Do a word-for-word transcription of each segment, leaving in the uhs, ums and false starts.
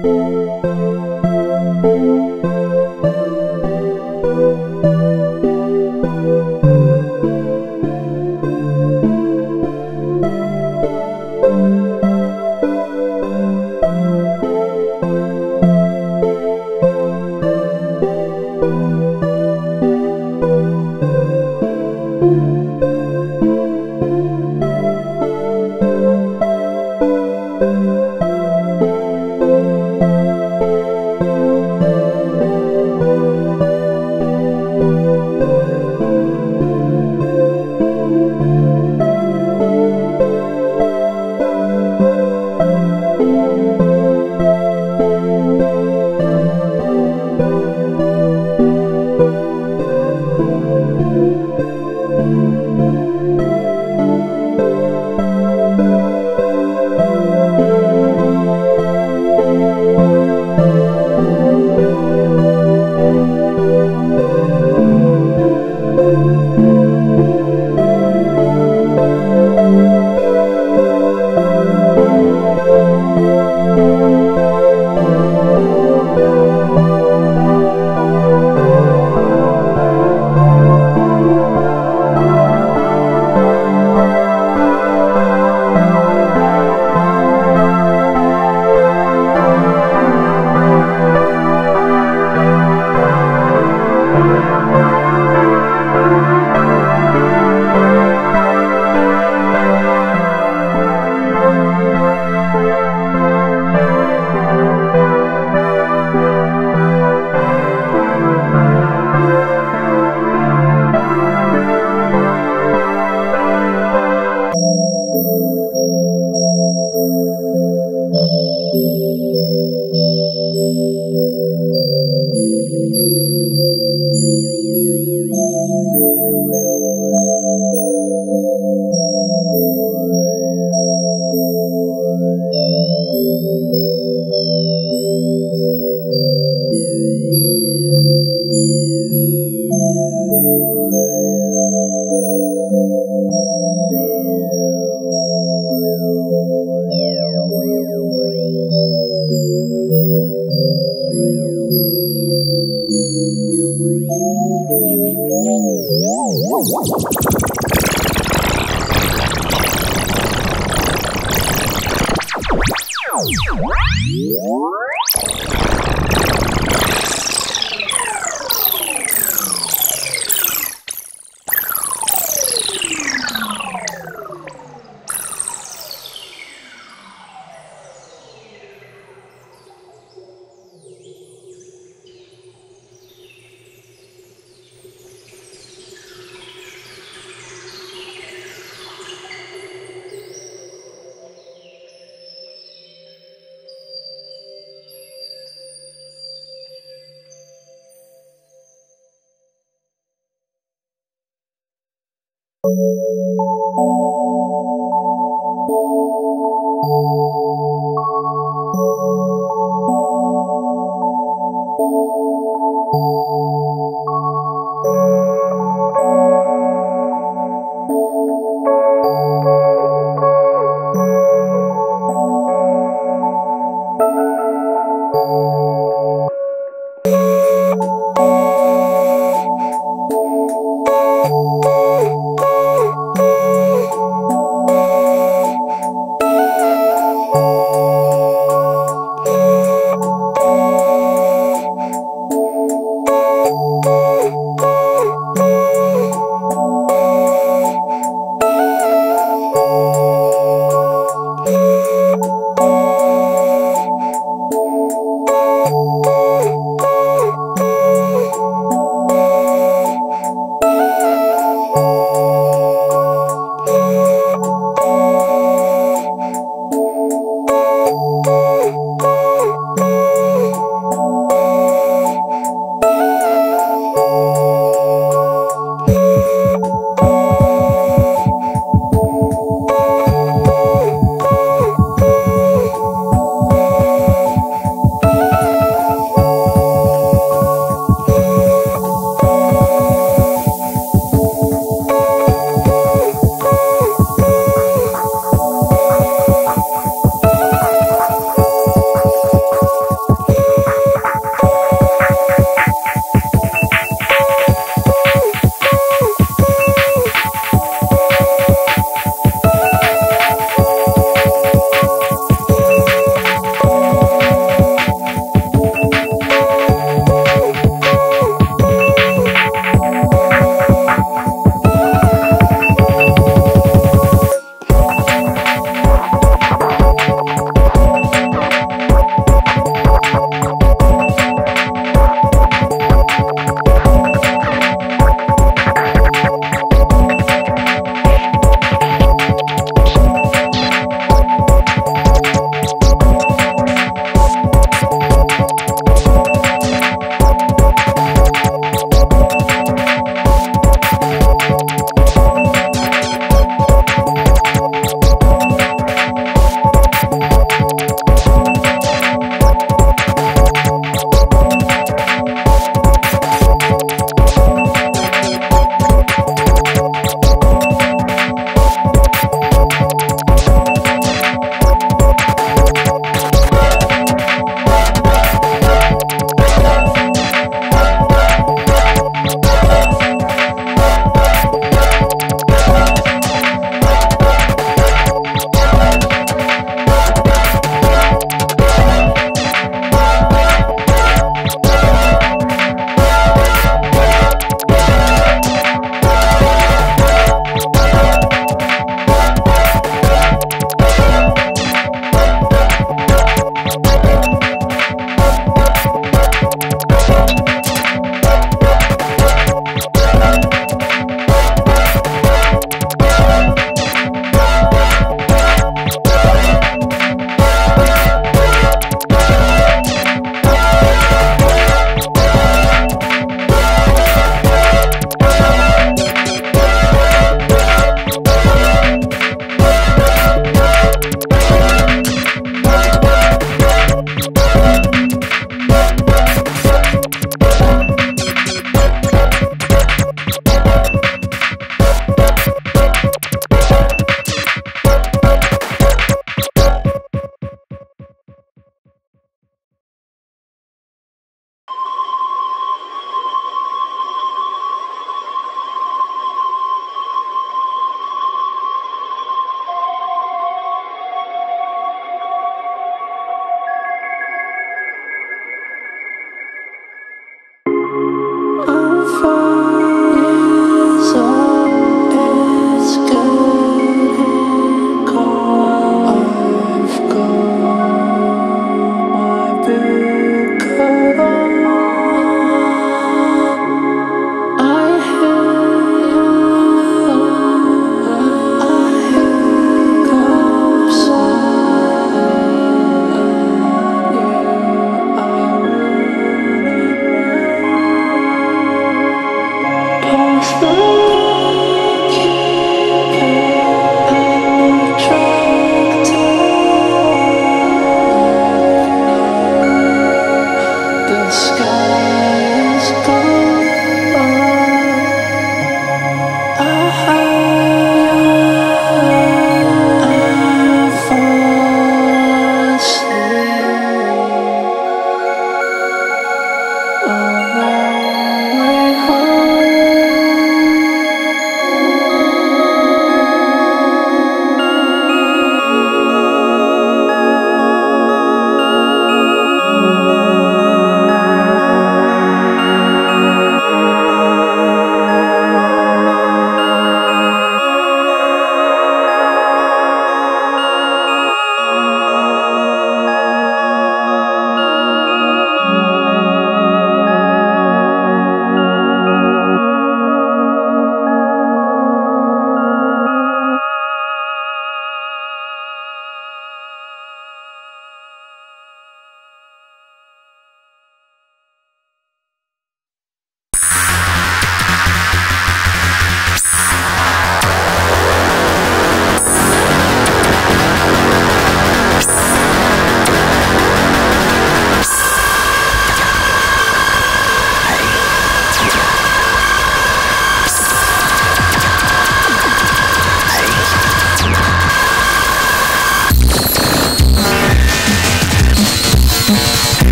Oh,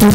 All of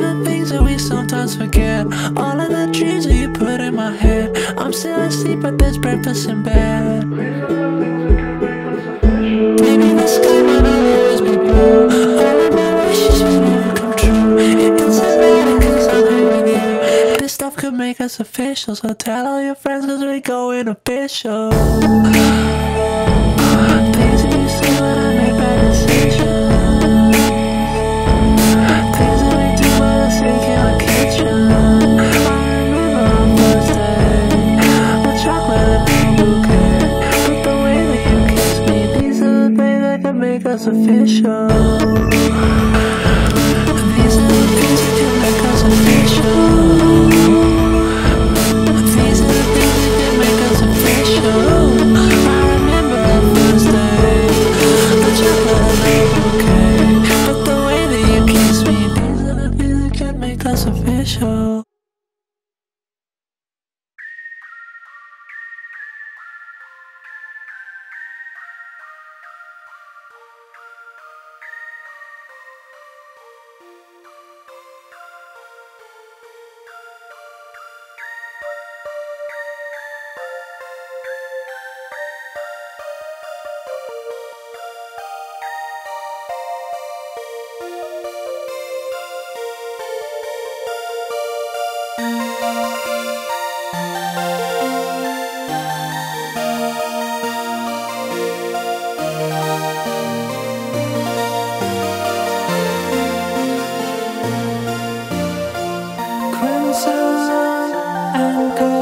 the things that we sometimes forget, all of the dreams that you put in my head. I'm still asleep but there's breakfast in bed. Maybe the sky might not always be blue. All of my wishes will never come true. It's a matter cause I'm hanging you. This stuff could make us official, so tell all your friends cause we going official. Things that you say when I make bad decisions. Us official. These are the things that do make us official. These are the things that do make us official. I remember that first day, the chocolate made bouquet, but the way that you kissed me. These are the things that can make us official. Crimson and gold.